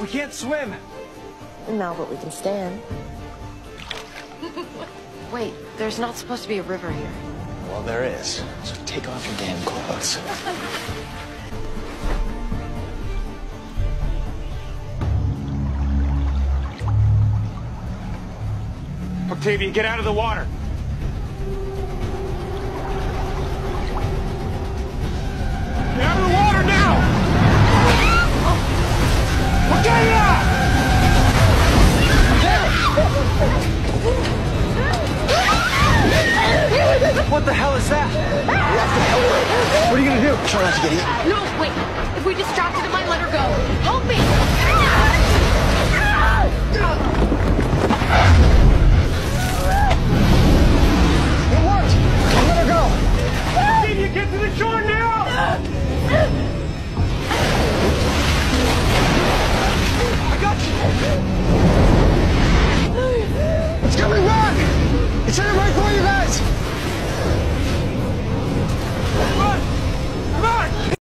We can't swim. No, but we can stand. Wait, there's not supposed to be a river here. Well, there is. So take off your damn clothes. Octavia, get out of the water. Get out of the water now! Octavia! What the hell is that? What are you gonna do? Try not to get eaten. No, wait. If we distracted him, I let her go. Help me! It worked! Let her go! Octavia, get to the shore now! I got you!